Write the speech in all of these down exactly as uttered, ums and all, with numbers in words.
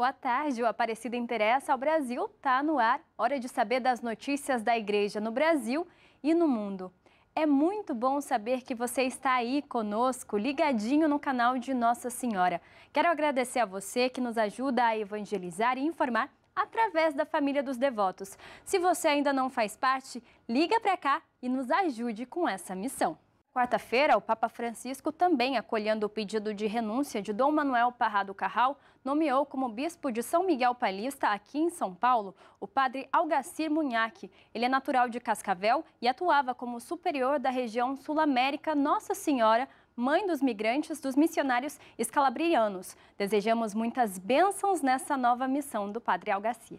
Boa tarde, o Aparecida Interessa ao Brasil está no ar. Hora de saber das notícias da Igreja no Brasil e no mundo. É muito bom saber que você está aí conosco, ligadinho no canal de Nossa Senhora. Quero agradecer a você que nos ajuda a evangelizar e informar através da família dos devotos. Se você ainda não faz parte, liga para cá e nos ajude com essa missão. Quarta-feira, o Papa Francisco, também acolhendo o pedido de renúncia de Dom Manuel Parrado Carral, nomeou como bispo de São Miguel Paulista, aqui em São Paulo, o padre Algacir Munhak. Ele é natural de Cascavel e atuava como superior da região Sul-América Nossa Senhora, Mãe dos Migrantes dos Missionários Escalabrianos. Desejamos muitas bênçãos nessa nova missão do padre Algacir.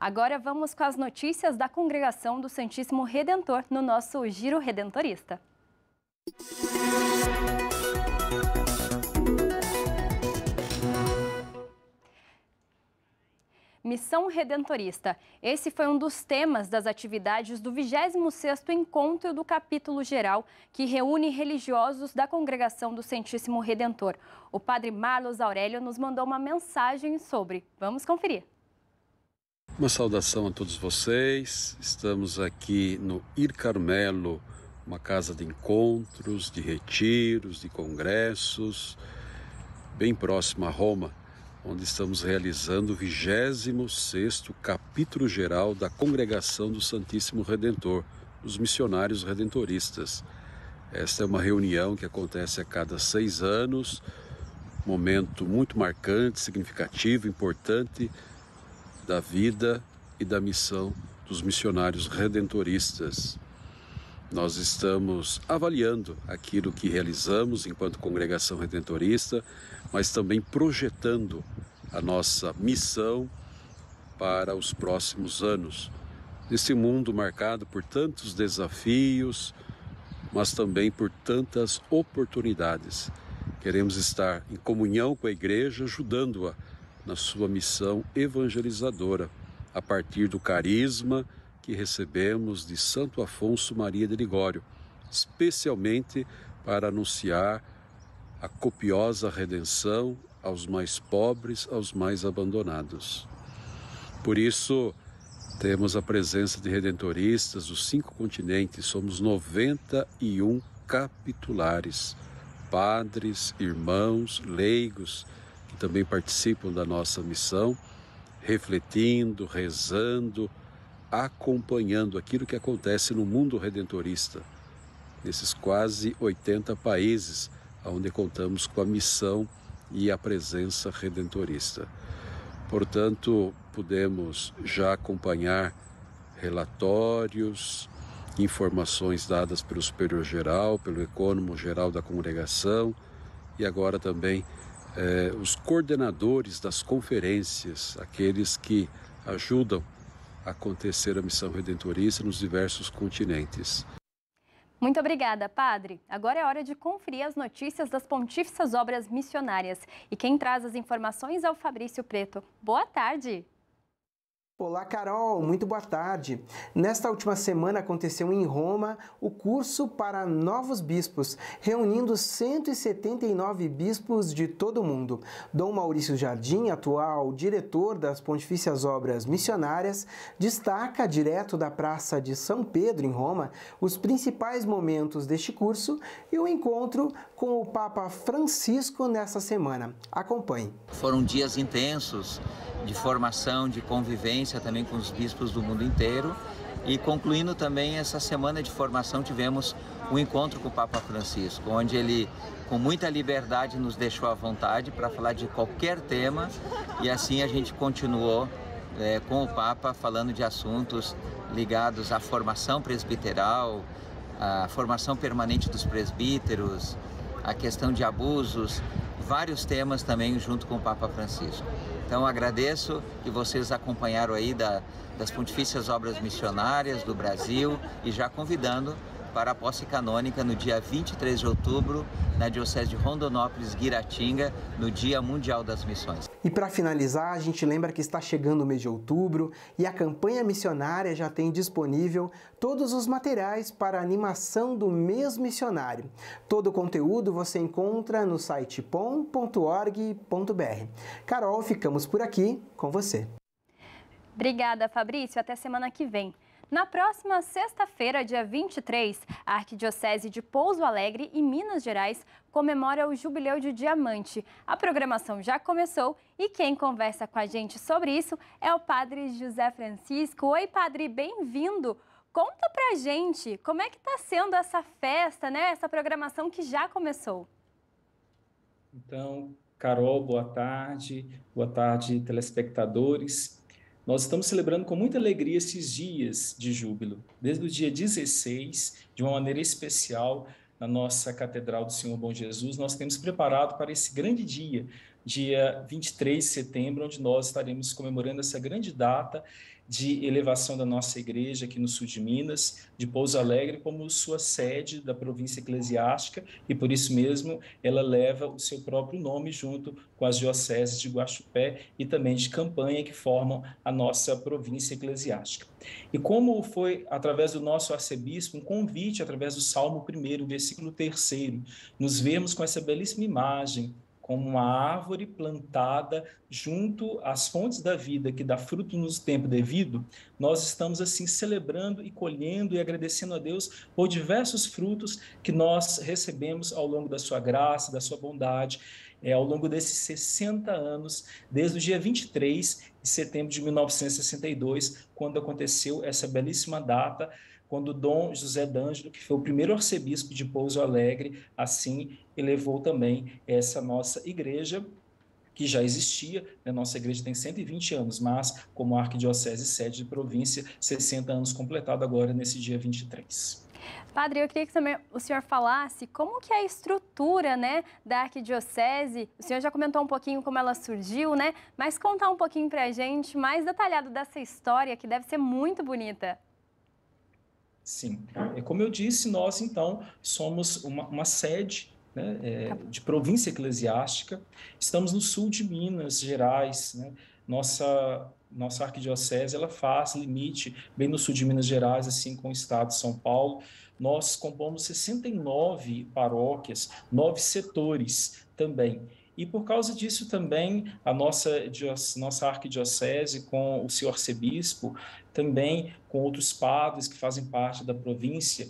Agora vamos com as notícias da Congregação do Santíssimo Redentor no nosso Giro Redentorista. Missão Redentorista. Esse foi um dos temas das atividades do vigésimo sexto Encontro do Capítulo Geral, que reúne religiosos da Congregação do Santíssimo Redentor. O padre Marlos Aurélio nos mandou uma mensagem sobre. Vamos conferir. Uma saudação a todos vocês. Estamos aqui no Ir Carmelo, uma casa de encontros, de retiros, de congressos, bem próxima a Roma, onde estamos realizando o vigésimo sexto Capítulo Geral da Congregação do Santíssimo Redentor, os Missionários Redentoristas. Esta é uma reunião que acontece a cada seis anos, momento muito marcante, significativo, importante da vida e da missão dos missionários redentoristas. Nós estamos avaliando aquilo que realizamos enquanto congregação redentorista, mas também projetando a nossa missão para os próximos anos. Nesse mundo marcado por tantos desafios, mas também por tantas oportunidades. Queremos estar em comunhão com a Igreja, ajudando-a na sua missão evangelizadora, a partir do carisma que recebemos de Santo Afonso Maria de Ligório, especialmente para anunciar a copiosa redenção aos mais pobres, aos mais abandonados. Por isso, temos a presença de redentoristas dos cinco continentes, somos noventa e um capitulares, padres, irmãos, leigos, que também participam da nossa missão, refletindo, rezando, acompanhando aquilo que acontece no mundo redentorista, nesses quase oitenta países onde contamos com a missão e a presença redentorista. Portanto, podemos já acompanhar relatórios, informações dadas pelo superior-geral, pelo ecônomo-geral da congregação e agora também eh, os coordenadores das conferências, aqueles que ajudam acontecer a missão redentorista nos diversos continentes. Muito obrigada, padre. Agora é hora de conferir as notícias das Pontifícias Obras Missionárias. E quem traz as informações é o Fabrício Preto. Boa tarde! Olá, Carol! Muito boa tarde! Nesta última semana aconteceu em Roma o curso para novos bispos, reunindo cento e setenta e nove bispos de todo o mundo. Dom Maurício Jardim, atual diretor das Pontifícias Obras Missionárias, destaca, direto da Praça de São Pedro, em Roma, os principais momentos deste curso e o encontro com o Papa Francisco nesta semana. Acompanhe! Foram dias intensos de formação, de convivência, também com os bispos do mundo inteiro, e concluindo também essa semana de formação tivemos um encontro com o Papa Francisco, onde ele com muita liberdade nos deixou à vontade para falar de qualquer tema, e assim a gente continuou é, com o Papa falando de assuntos ligados à formação presbiteral, à formação permanente dos presbíteros, à questão de abusos, vários temas também junto com o Papa Francisco. Então agradeço que vocês acompanharam aí da, das Pontifícias Obras Missionárias do Brasil e já convidando para a posse canônica no dia vinte e três de outubro, na Diocese de Rondonópolis, Guaratinga, no Dia Mundial das Missões. E para finalizar, a gente lembra que está chegando o mês de outubro e a campanha missionária já tem disponível todos os materiais para a animação do mês missionário. Todo o conteúdo você encontra no site pom ponto org ponto br. Carol, ficamos por aqui com você. Obrigada, Fabrício. Até semana que vem. Na próxima sexta-feira, dia vinte e três, a Arquidiocese de Pouso Alegre e Minas Gerais comemora o Jubileu de Diamante. A programação já começou e quem conversa com a gente sobre isso é o Padre José Francisco. Oi, Padre, bem-vindo! Conta pra gente como é que tá sendo essa festa, né? Essa programação que já começou. Então, Carol, boa tarde. Boa tarde, telespectadores. Nós estamos celebrando com muita alegria esses dias de júbilo, desde o dia dezesseis, de uma maneira especial, na nossa Catedral do Senhor Bom Jesus, nós temos preparado para esse grande dia, dia vinte e três de setembro, onde nós estaremos comemorando essa grande data de elevação da nossa igreja aqui no sul de Minas, de Pouso Alegre, como sua sede da província eclesiástica, e por isso mesmo ela leva o seu próprio nome junto com as dioceses de Guaxupé e também de Campanha, que formam a nossa província eclesiástica. E como foi através do nosso arcebispo, um convite através do Salmo um, versículo terceiro, nos vemos com essa belíssima imagem, como uma árvore plantada junto às fontes da vida, que dá fruto no tempo devido, nós estamos assim celebrando e colhendo e agradecendo a Deus por diversos frutos que nós recebemos ao longo da sua graça, da sua bondade, é, ao longo desses sessenta anos, desde o dia vinte e três de setembro de mil novecentos e sessenta e dois, quando aconteceu essa belíssima data, quando Dom José D'Ângelo, que foi o primeiro arcebispo de Pouso Alegre, assim elevou também essa nossa igreja, que já existia, né? Nossa igreja tem cento e vinte anos, mas como arquidiocese sede de província, sessenta anos completado agora nesse dia vinte e três. Padre, eu queria que também o senhor falasse como que é a estrutura, né, da arquidiocese. O senhor já comentou um pouquinho como ela surgiu, né? Mas contar um pouquinho para a gente mais detalhado dessa história, que deve ser muito bonita. Sim, é como eu disse, nós então somos uma, uma sede, né, é, de província eclesiástica, estamos no sul de Minas Gerais, né? Nossa, nossa arquidiocese ela faz limite bem no sul de Minas Gerais, assim com o estado de São Paulo. Nós compomos sessenta e nove paróquias, nove setores também. E por causa disso também, a nossa, nossa arquidiocese, com o seu arcebispo, também com outros padres que fazem parte da província,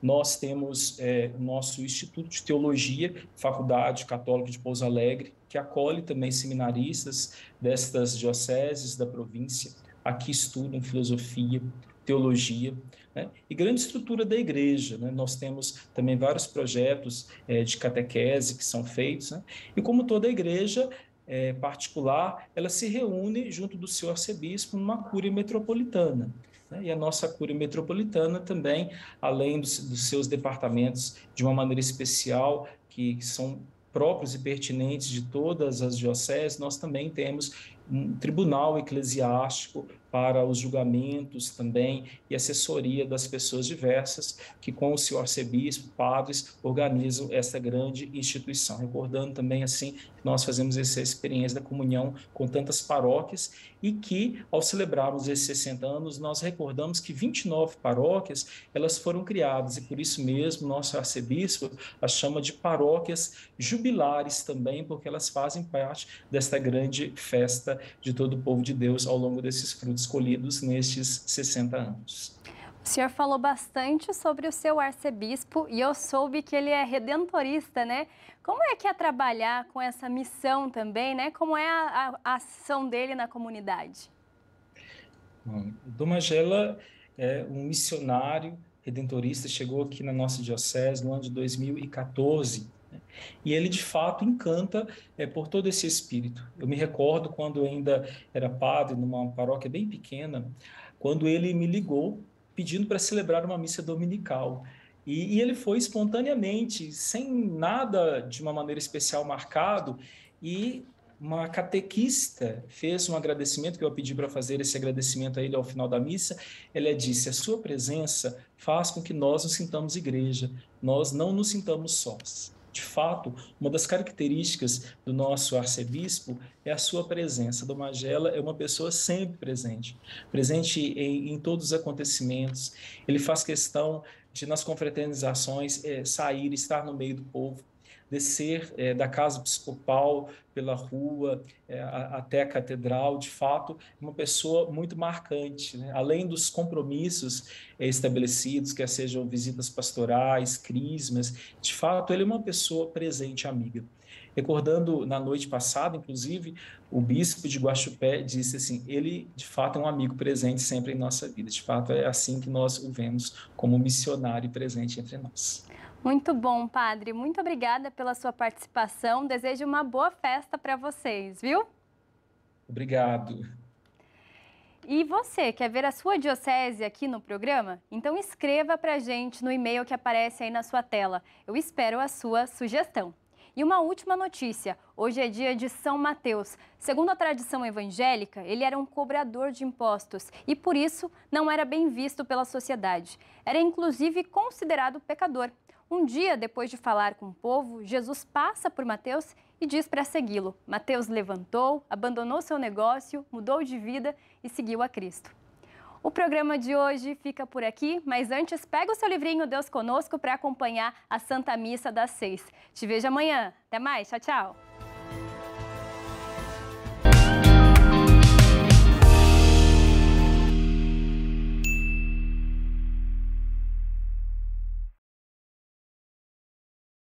nós temos é, o nosso Instituto de Teologia, Faculdade Católica de Pouso Alegre, que acolhe também seminaristas destas dioceses da província, aqui estudam filosofia, teologia, né? E grande estrutura da igreja, né? Nós temos também vários projetos é, de catequese que são feitos, né? E como toda a igreja é, particular, ela se reúne junto do seu arcebispo numa cúria metropolitana, né? E a nossa cúria metropolitana também, além dos, dos seus departamentos de uma maneira especial, que são próprios e pertinentes de todas as dioceses, nós também temos um tribunal eclesiástico para os julgamentos também e assessoria das pessoas diversas que com o seu arcebispo, padres, organizam essa grande instituição. Recordando também assim que nós fazemos essa experiência da comunhão com tantas paróquias e que ao celebrarmos esses sessenta anos nós recordamos que vinte e nove paróquias elas foram criadas e por isso mesmo nosso arcebispo as chama de paróquias jubilares também, porque elas fazem parte desta grande festa de todo o povo de Deus ao longo desses frutos colhidos nestes sessenta anos. O senhor falou bastante sobre o seu arcebispo e eu soube que ele é redentorista, né? Como é que é trabalhar com essa missão também, né? Como é a, a ação dele na comunidade? Bom, Dom Magela é um missionário redentorista, chegou aqui na nossa diocese no ano de dois mil e quatorze, e ele, de fato, encanta é, por todo esse espírito. Eu me recordo quando eu ainda era padre, numa paróquia bem pequena, quando ele me ligou pedindo para celebrar uma missa dominical. E, e ele foi espontaneamente, sem nada de uma maneira especial marcado, e uma catequista fez um agradecimento, que eu pedi para fazer esse agradecimento a ele ao final da missa. Ela disse: a sua presença faz com que nós nos sintamos igreja, nós não nos sintamos sós. De fato, uma das características do nosso arcebispo é a sua presença. Dom Magela é uma pessoa sempre presente, presente em, em todos os acontecimentos. Ele faz questão de, nas confraternizações, é, sair, estar no meio do povo, descer é, da casa episcopal, pela rua, é, a, até a catedral. De fato, uma pessoa muito marcante, né? Além dos compromissos é, estabelecidos, que sejam visitas pastorais, crismas, de fato, ele é uma pessoa presente, amiga. Recordando, na noite passada, inclusive, o bispo de Guaxupé disse assim: ele, de fato, é um amigo presente sempre em nossa vida. De fato, é assim que nós o vemos, como missionário presente entre nós. Muito bom, padre. Muito obrigada pela sua participação. Desejo uma boa festa para vocês, viu? Obrigado. E você, quer ver a sua diocese aqui no programa? Então escreva para a gente no e-mail que aparece aí na sua tela. Eu espero a sua sugestão. E uma última notícia. Hoje é dia de São Mateus. Segundo a tradição evangélica, ele era um cobrador de impostos e, por isso, não era bem visto pela sociedade. Era, inclusive, considerado pecador. Um dia, depois de falar com o povo, Jesus passa por Mateus e diz para segui-lo. Mateus levantou, abandonou seu negócio, mudou de vida e seguiu a Cristo. O programa de hoje fica por aqui, mas antes pega o seu livrinho Deus Conosco para acompanhar a Santa Missa das seis. Te vejo amanhã. Até mais. Tchau, tchau.